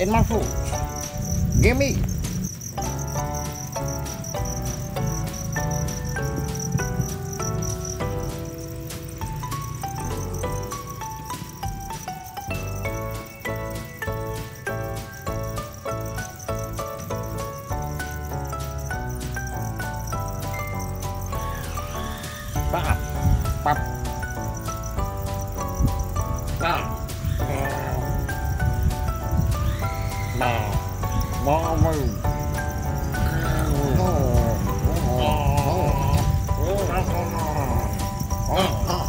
in my food. Give me. Pop, pop, pop, pop, pop, pop,